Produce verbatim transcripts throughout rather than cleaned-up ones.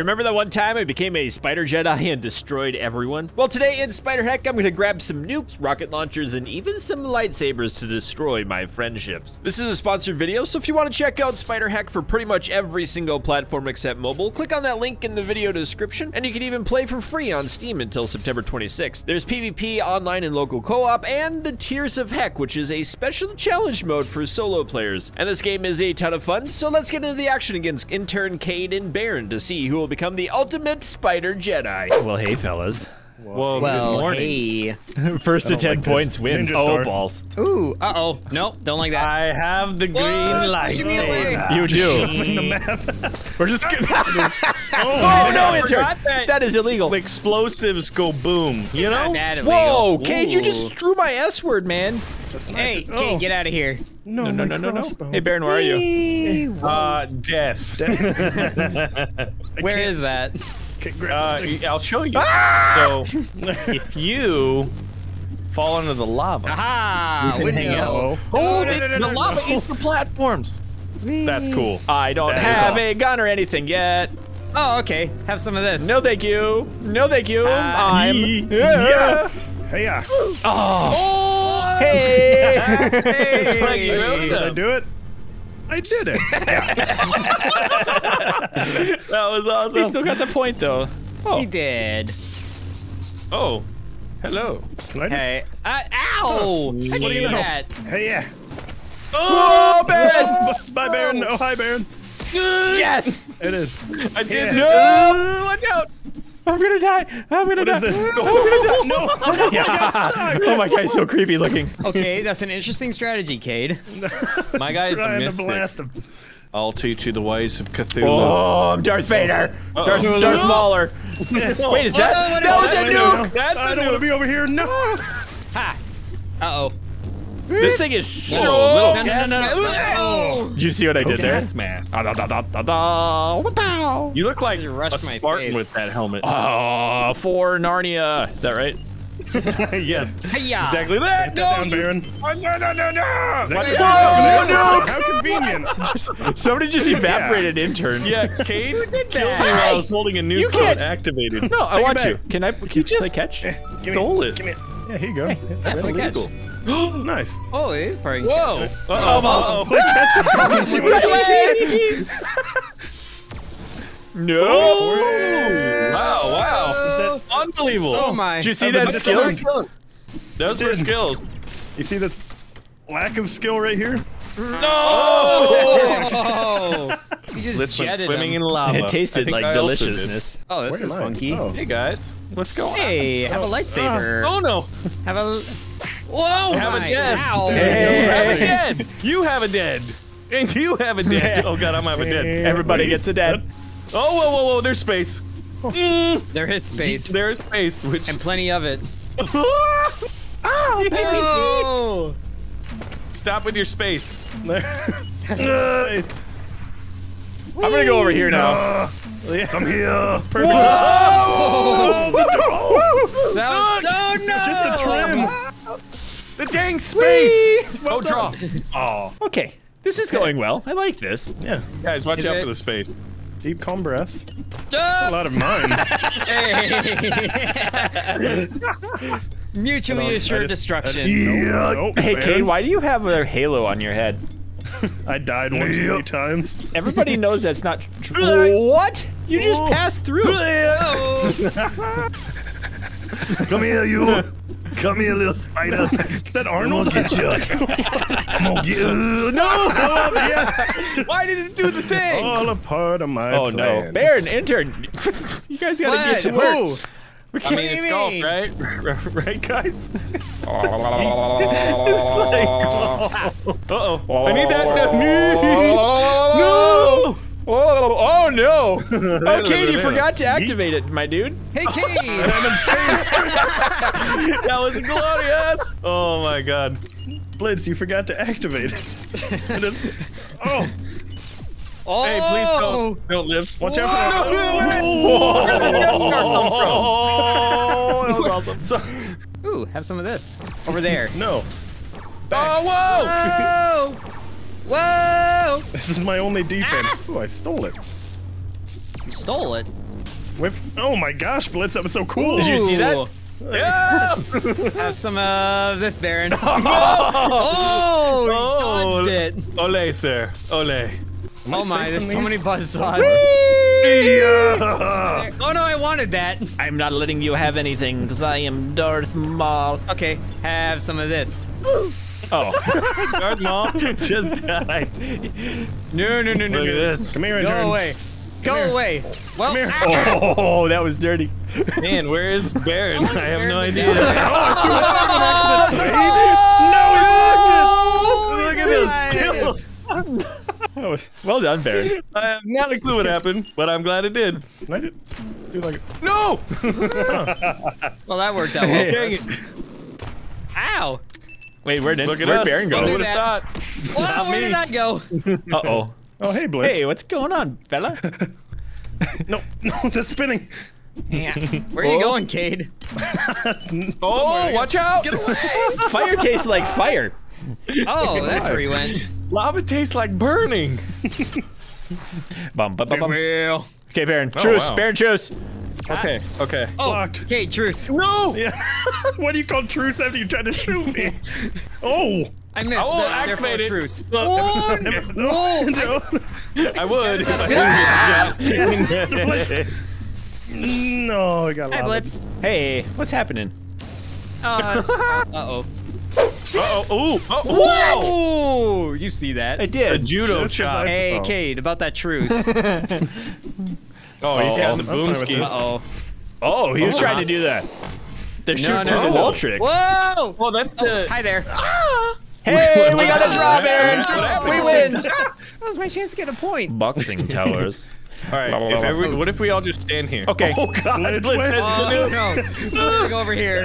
You remember that one time I became a spider Jedi and destroyed everyone? Well, today in Spider Heck, I'm gonna grab some nukes, rocket launchers, and even some lightsabers to destroy my friendships. This is a sponsored video, so if you want to check out Spider Heck for pretty much every single platform except mobile, click on that link in the video description, and you can even play for free on Steam until September twenty-sixth. There's PvP, online and local co-op, and the Tears of Heck, which is a special challenge mode for solo players. And this game is a ton of fun, so let's get into the action against Intern Kane and Baron to see who will become the ultimate spider Jedi. Well, hey, fellas. Whoa, well, good morning. Hey. First to ten like points wins. Oh, star. Balls. Ooh, uh-oh. Nope, don't like that. I have the green Whoa, light. You, you do. The map. We're just kidding. oh, oh, no, Intern. That. that is illegal. Explosives go boom, you it's know? Not Whoa, Cade, you just threw my S-word, man. Hey, Cade, oh. get out of here. No, no, no, no, no, no. Hey, Baron, where are you? Uh, death. death. Where is that? Uh, I'll show you. Ah! So, if you fall into the lava, aha, windows. Oh, no, no, no, the no, lava no. eats the platforms. That's cool. I don't that have a gun or anything yet. Oh, okay. Have some of this. No, thank you. No, thank you. Uh, I'm. Yeah. Hey-ya. Oh. oh. Hey. hey. Did I do it? I did it. That was awesome. He still got the point, though. Oh. He did. Oh, hello. Sliders. Hey. Uh, ow! How'd you do that? Hey, yeah. Oh, Baron! Bye, Baron. Oh, hi, Baron. Yes! It is. I did. Yeah. No! Oh, watch out! I'm gonna die. I'm gonna die. I'm gonna die. No. Oh, yeah. my oh my guy's so creepy looking. Okay, that's an interesting strategy, Cade. My guy's missed it. I'll teach you the ways of Cthulhu. Oh, I'm Darth Vader. Uh-oh. Darth, Darth, Darth Mauler. No. Wait, is that? Oh, no, that no, was no, a no, nuke. No. That's I a don't nuke. want to be over here. No. Ha. Uh-oh. This thing is so. Whoa, no, no, no, no, no. Oh. Did you see what I did okay. there? Smash. Da, da, da, da, da. You look like a Spartan with that helmet. Oh, for Narnia. Is that right? yeah. Hi-ya. Exactly that. No, down, Baron. Oh, no, no, no, no. Whoa, no. How convenient. just, somebody just evaporated yeah. Intern. Yeah, Cade Who did that? Me while I was holding a nuke so it activated. No, Take I want you. Can I, can you just, play catch? Eh, give Stole me, it. Give me it. Yeah, here you go. Hey, that's illegal. nice. Oh, it is very Whoa. Uh-oh. Uh-oh. Uh-oh. No. Oh. Wow, wow. That... Unbelievable. Oh, my. Did you see that, that skills? skills? Those were skills. You see this lack of skill right here? No! Oh. You just Blitz jetted swimming him. in lava. It tasted like I deliciousness. Oh, this Where is funky. Oh. Hey, guys. What's going on? Hey, have oh. a lightsaber. Oh, no. Have a... Whoa! Have a dead. Hey. Have a dead. You have a dead. And you have a dead. Oh god, I'm have a dead. Everybody gets a dead. Oh, whoa, whoa, whoa! There's space. Mm. There is space. There is space, which and plenty of it. oh, oh. Stop with your space. I'm gonna go over here now. I'm here. Perfect. Whoa! Whoa! That was, oh no! Just a trim. The dang space! Well oh, draw. Oh. Okay, this is going well. I like this. Yeah. Guys, watch is out it? for the space. Deep, calm breaths. Uh! A lot of mines. hey. Mutually assured just, destruction. Just, yeah. nope, nope, hey, man. Cade, why do you have a halo on your head? I died one too many times. Everybody knows that's not true. What? You just passed through. Come here, you. Come here, little spider. Is that Arnold? Get you. Come on, get you. No! Oh, yeah. Why did it do the thing? All a part of my Oh, plan. no. Baron, Intern. You guys gotta Slide. get to work. We're I mean, it's me. golf, right? right, guys? it's like golf. Uh-oh. I need that. No! Oh, oh no! Oh, Cade, you forgot to activate it, my dude. Hey, Cade! That was glorious! Oh my god. Blitz, you forgot to activate it. oh! Oh! Hey, please don't, don't live. Watch Whoa. out for that. Whoa. Where did the Death Star come from? Oh, that was awesome. So, ooh, have some of this. Over there. No. Back. Oh, whoa! Whoa! Whoa! This is my only defense. Ah! Ooh, I stole it. stole it. Whip. Oh my gosh, Blitz, that was so cool. Ooh. Did you see that? Yeah. Have some of uh, this, Baron. Oh, oh, he dodged it. Ole, sir. Ole. Oh my, there's so these? many buzzsaws. Yeah. Oh no, I wanted that. I'm not letting you have anything because I am Darth Maul. Okay, have some of this. Oh. Darth Maul just died. No, no, no, no, Look no. At this. Come here, Go intern. away. Go Come away. Well, oh, oh, that was dirty. Man, where is Baron? I have no idea. Oh, I threw it No, he blocked it. Look at this. Well done, Baron. I have not a clue what happened, but I'm glad it did. I did do like it. No! Well, that worked out well. Dang it. Ow! Wait, where did Look at where'd us. Baron go? Who would have thought? Well, where did that go? Uh oh. Oh, hey, Blitz. Hey, what's going on, fella? no, no, that's spinning. Yeah. Where are oh. you going, Cade? Oh, watch out! Get away! Fire tastes like fire. Oh, that's where he went. Lava tastes like burning. Bum, bum, bum, bum. Okay, Baron. Oh, truce, wow. Baron, truce. Okay, okay. Oh, Locked. okay, truce. No! Yeah. What do you call truce after you tried to shoot me? Oh! I missed. I will activate truce. Look, One, no, no, no. I, just, I would. No, I got. Hi, Blitz. Hey, what's happening? Uh, uh oh. Uh oh. Oh. oh what? Ooh, you see that? I did. A judo chop. Hey, Cade, about that truce. oh, he's having the boom skis. Uh oh. Oh, he was trying to do that. The shoot through the wall trick. Whoa! Well, that's the. Hi there. Hey, we got a draw, Baron! We win! That was my chance to get a point. Boxing towers. Alright, what if we all just stand here? Okay. Oh, God. Let's go over here.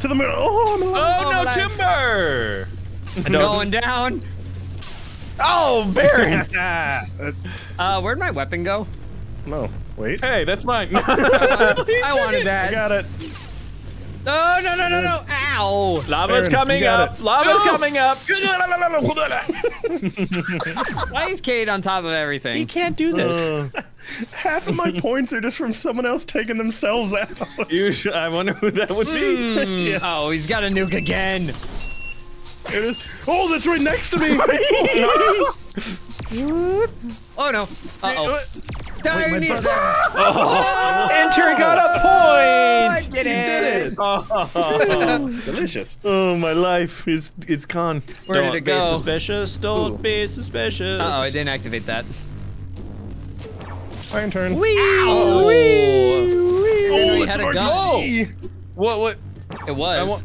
To the moon. Oh, I'm alive. Oh, no, timber! I'm going down. Oh, Baron! Uh, where'd my weapon go? No, wait. Hey, that's mine. I wanted that. I got it. Oh, no, no, no, no. Ow. Lava's Baron, coming up. It. Lava's no. coming up. Why is Cade on top of everything? He can't do this. Uh, half of my points are just from someone else taking themselves out. You should, I wonder who that would be. Mm. Yeah. Oh, he's got a nuke again. It is, oh, that's right next to me. Oh, no. Oh, no. Uh-oh. Wait, need oh. Oh. Intern got a point! I did it! Did it. Oh. Delicious. Oh, my life is it's con. Where Don't did it go? Don't be suspicious. Don't Ooh. be suspicious. Uh oh, I didn't activate that. My intern. Wee! Ow. Wee! Wee! Oh, we had a gun. Oh. What? What? It was.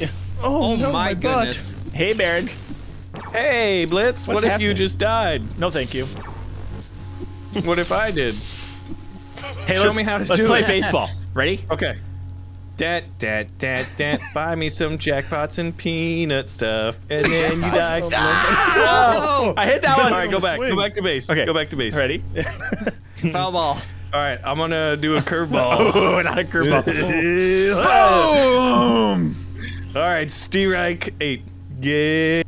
Yeah. Oh, oh no, my, my goodness. Butt. Hey, Baron. Hey, Blitz. What's what if happening? you just died? No, thank you. What if I did? Hey, show me how to do it. Let's play baseball. Ready? Okay. Dat, dat, dat, dat. Buy me some jackpots and peanut stuff, and then you die. Whoa! I hit that one. All right, go back. Go back to base. Okay. Go back to base. Ready? Foul ball. All right, I'm gonna do a curveball. Oh, not a curveball. Boom! All right, Strike eight. Yeah.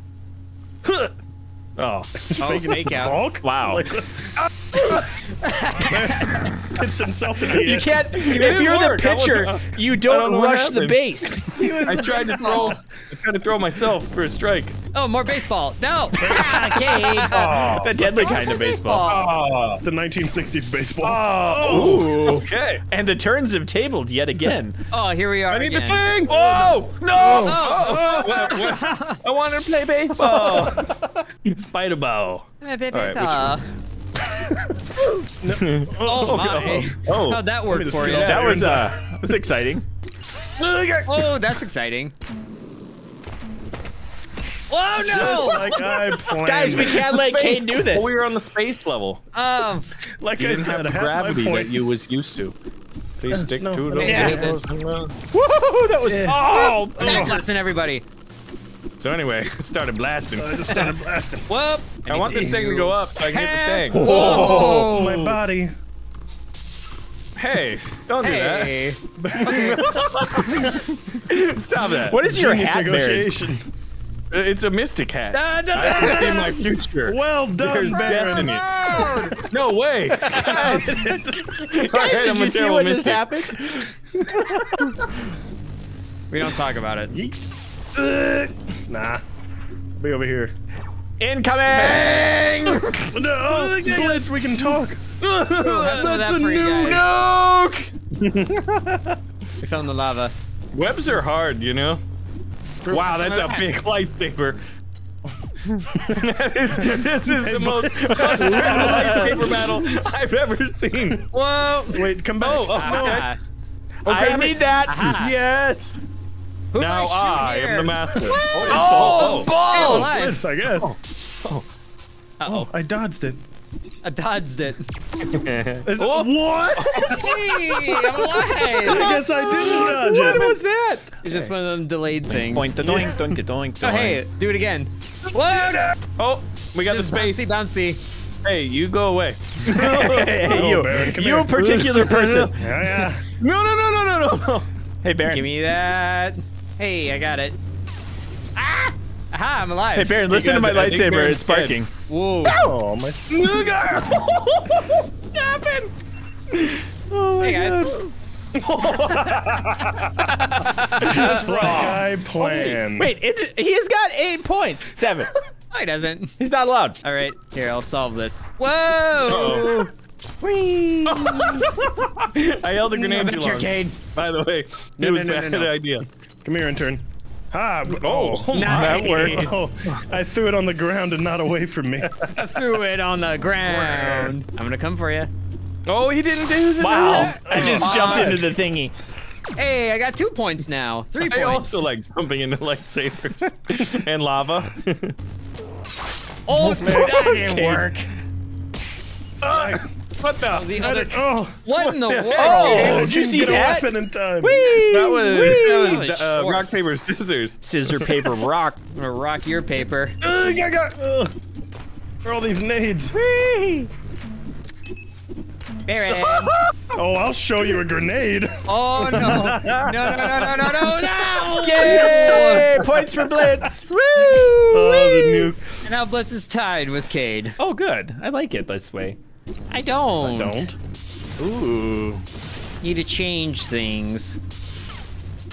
Oh, oh make out. Bulk? Wow. Like, himself in the you can't, if you're work. the pitcher, you don't, don't rush the base. I tried to throw, I tried to throw myself for a strike. Oh, more baseball. No. Ah, okay. Oh, the deadly kind of baseball. baseball. Oh, it's a nineteen sixties baseball. Oh, ooh. Okay. And the turns have tabled yet again. Oh, here we are. I need again. the thing. Whoa, no. Oh, oh, oh, what, what? I wanted to play baseball. Spider ball. All right, no. Oh my! Oh, how'd that work for you? Yeah, that was uh, that was exciting. Oh, that's exciting. Oh no! Like I Guys, we can't let Cade do this. We were on the space level. Um, like you I didn't said, have the gravity that you was used to. Please stick no, to it. Yeah. Woohoo! That was yeah. oh, backlasting everybody. So anyway, started blasting. I just started blasting. Whoop! I want this thing to go up so I can hit the thing. Whoa! My body. Hey, don't hey. do that. Stop that. What is your hat, Baron? It's a mystic hat. Uh, I see my future. Well done, There's Baron. Death in it. No way. Guys, Guys did I'm you see what mystic. just happened? We don't talk about it. Yeet. Nah. Be over here. Incoming! No, Blitz, we can talk. That's a new joke. We fell in the lava. Webs are hard, you know. Wow, that's a big lightsaber. that is, this is the most lightsaber battle I've ever seen. Whoa! Wait, come back. Oh, oh uh-huh. no. Okay, I need that. Uh-huh. Yes. Who now I, I am the master. oh, oh, oh, balls! Oh, Blitz, I guess. Oh. Oh. Uh-oh. Oh, I dodged it. I dodged it. Is oh. it what? Gee, I'm alive. I guess I didn't dodge it. What was that? It's just one of them delayed things. Point the doink, doink, doink. Oh, hey, do it again. Whoa! Oh, we got just the space. Bouncy, bouncy. Hey, you go away. Hey, you, Baron, you here. particular person. Yeah, yeah. No, no, no, no, no, no. Hey, Baron. Give me that. Hey, I got it. Ah! Aha, I'm alive. Hey, Baron, listen to my lightsaber. It's sparking. Whoa. Oh, my. What happened? Oh, my God. Hey, guys. That's the guy playing. Wait, it, he's got eight points. Seven. No, he doesn't. He's not allowed. All right, here, I'll solve this. Whoa! Whee! I held the grenade too long. Cade. By the way, no, it was no, no, a bad no, no. idea. Come here, intern. Ah, oh, oh nice. That worked. Oh, I threw it on the ground and not away from me. I threw it on the ground. I'm gonna come for you. Oh, he didn't do that. Wow, I just oh, jumped into the thingy. Hey, I got two points now. Three I points. I also like jumping into lightsabers and lava. Oh, man, that didn't okay. work. Uh, what the? That was the other... oh, what, what in the, the world? Oh, did you see that? In time. Whee, that was, whee. That was uh, rock, paper, scissors. Scissor, paper, rock. I'm gonna rock your paper. Uh, I got, uh, for all these nades. Whee. Baron. Oh, I'll show you a grenade. Oh, no. No, no, no, no, no, no, no. Yay! Points for Blitz. Woo! Oh, wee. The nuke. And now Blitz is tied with Cade. Oh, good. I like it this way. I don't. I don't. Ooh. Need to change things.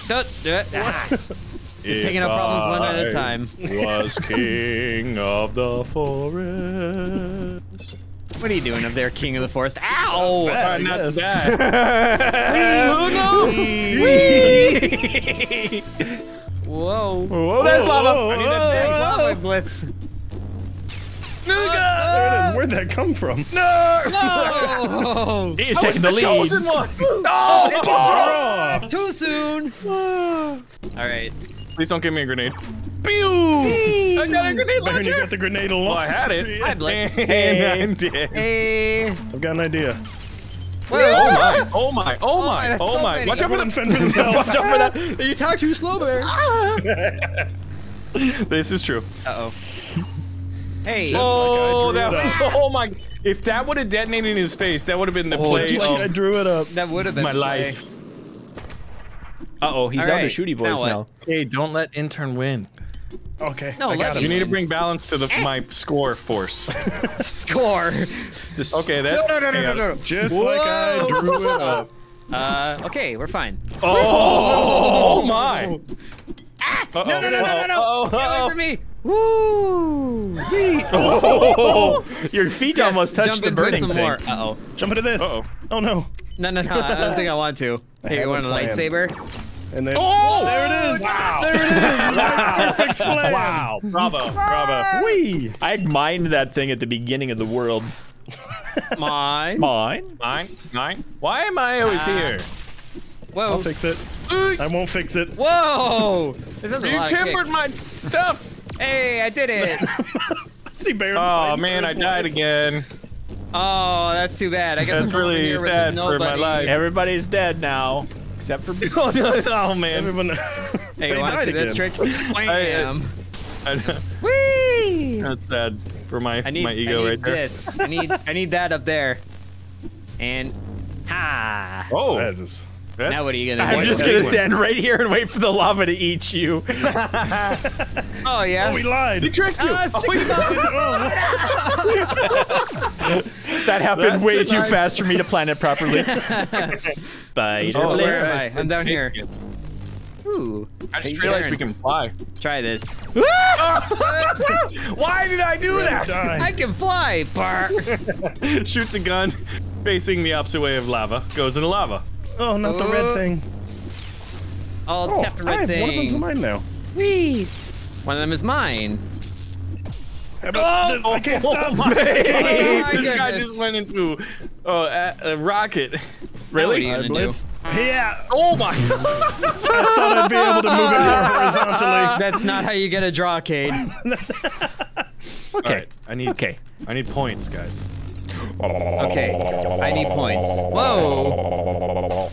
Don't do it. Ah. Just taking up problems one at a time. Was king of the forest. What are you doing up there, King of the Forest? Ow! Bad, uh, not that. Whoa! Whoa! There's lava! Whoa, whoa, I need that big lava Blitz. No! Uh, where'd that come from? No! No! He is taking the, the lead. Chosen one. No! Ball. Too soon. All right. Please don't give me a grenade. Pew! I got a grenade launcher! Baron, you got the grenade launcher. Well, I had it. Hi, Blitz. Hey, I'm dead. Hey. I've got an idea. Wait, oh my, oh my, oh my, oh my. Watch out for them, fend for themselves. Watch out for that. You talk too slow, Baron. This is true. Uh-oh. Hey. Oh, that was, oh my. If that would have detonated in his face, that would have been the play. I drew it up. That would have been my life. Uh-oh, he's out of shooty boys now. Hey, don't let intern win. Okay. No, you need to bring balance to the my score force. Score. Okay, that's no, no, no, no, no, just like I drew it up. Uh, okay, we're fine. Oh my! Ah! No, no, no, no, no, no! Get away from me! Woo! Your feet almost touched the burning thing. Uh oh. Jump into this. Uh oh. Oh no. No, no, no! I don't think I want to. Hey, you want a lightsaber? And then, oh, there it is! Wow! There it is! Perfect play! Wow! Bravo! Bravo! Wee! I mined that thing at the beginning of the world. Mine. Mine. Mine. Mine. Why am I always ah. here? Whoa! I'll fix it. Eek. I won't fix it. Whoa! This is a lot of tempered my stuff. Hey, I did it! See, Baron. Oh man, I died life. again. Oh, that's too bad. I guess that's I'm really here sad for my life. Everybody's dead now, except for me. oh, no, oh man. Everyone... hey, you want to see this trick? Wham! Whee! That's sad for my I need, my ego I need right this. there. I need I need that up there. And ha! Oh, That's, now what are you gonna do? I'm just gonna stand right here and wait for the lava to eat you. Oh yeah. Oh, we lied. We tricked you. Uh, oh, we lied. That happened That's way too nice. fast for me to plan it properly. Bye. Oh, where am I? I'm down here. Ooh. I just hey, realized Aaron. we can fly. Try this. Why did I do that? I can fly. Bar. Shoots a gun, facing the opposite way of lava. Goes into lava. Oh, not oh. the red thing. I'll oh, tap the red I thing. One of them's mine now. Whee! One of them is mine. How about oh, this? Oh, I can't oh, stop me. Oh, this goodness. guy just went into oh, a, a rocket. Really? I Blitz? Yeah. Oh my. I thought I'd be able to move it horizontally. That's not how you get a draw, Cade. Okay. All right. I need. Okay. I need points, guys. Okay. I need points. Whoa.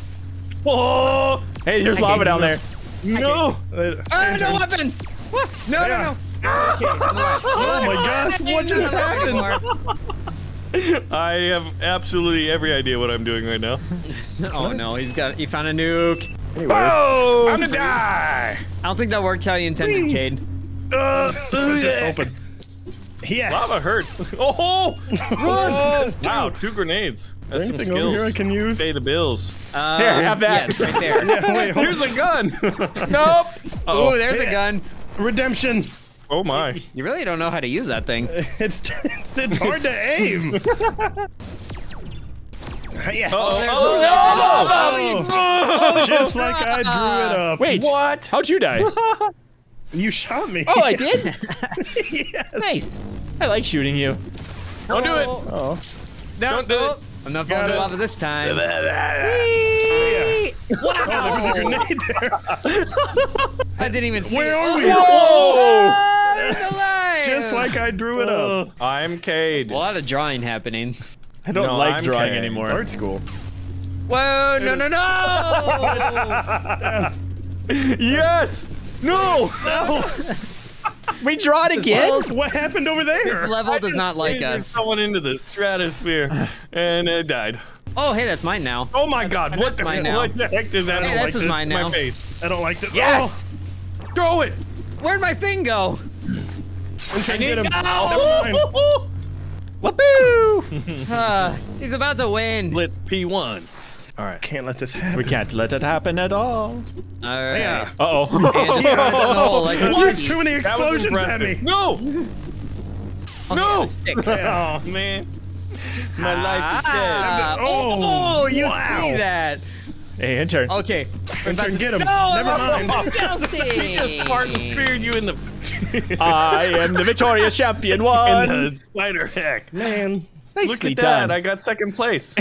Whoa. Hey, there's lava down there. No. Ah, no weapon. No, no, no. Okay, I'm alive. Oh my gosh, what just happened? I have absolutely every idea what I'm doing right now. Oh no, he's got, he found a nuke. Oh, I'm gonna die. I don't think that worked how you intended, Cade. Uh, open. Yeah. Lava hurts. Oh, run! Oh, wow, two grenades. That's some skills. Over here I can use. Pay the bills. Um, there, have that. Yes, right there. Yeah, wait, here's a gun. Nope. Oh, ooh, there's yeah. a gun. Redemption. Oh my. You really don't know how to use that thing. It's it's, it's hard to aim. Yeah. Uh oh, oh, no! oh, oh, just like I drew it up. Wait. What? How'd you die? You shot me. Oh, I did? Yes. Nice. I like shooting you. Don't oh. do it. Uh oh. No, don't do oh. it. I'm not falling to lava this time. Wee! Wow. Oh, there was a grenade there. I didn't even see Where it. Where are we? Whoa! Oh, there's a line. Just like I drew it oh. up. I'm Cade. There's a lot of drawing happening. I don't no, like I'm drawing Cade. anymore. Art school. Whoa, no, no, no! Yes! No! No! We draw it again? Level, what happened over there? This level does not like us. Someone into the stratosphere and it died. Oh, hey, that's mine now. Oh my God! That's, what that's the, mine now. What the heck does that? Hey, I don't this like is this. mine now. My face. I don't like this. Yes! Oh. Throw it! Where'd my thing go? I'm trying to get him. Oh, Whoopoo! uh, he's about to win. Blitz P one. All right. Can't let this happen. We can't let it happen at all. All right. Yeah. Uh oh. Oh, like there's too many explosions at me. No. Okay, no. Yeah. Oh man. My life is dead. Oh, oh you wow. see that? Hey, intern. Okay. We're intern, to... get him. No, Never mind. Oh, he just Spartan speared you in the. I am the victorious champion one. In the spider heck. Man. Nicely Look at done. that! I got second place. I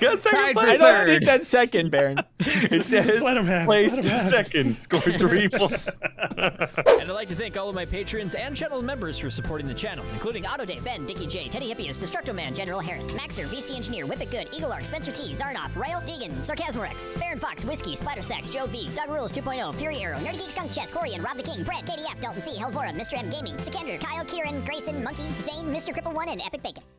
got second place. I don't think that's second, Baron. It says place to second. Score three points. And I'd like to thank all of my patrons and channel members for supporting the channel, including Autoday, Ben, Dicky J, Teddy Hippias, Destructo Man, General Harris, Maxer, V C Engineer, Whip It Good, Eagle Arc, Spencer T, Zarnoff, Ryle, Degan, Sarcasmorex, Baron Fox, Whiskey, Spider Sacks, Joe B, Dog Rules two point oh, Fury Arrow, Nerdy Geek, Skunk Chess, Corey, and Rob the King, Brad, K D F, Dalton C, Helvora, Mister M Gaming, Sikander, Kyle, Kieran, Grayson, Monkey, Zane, Mister Cripple one, and Epic Bacon.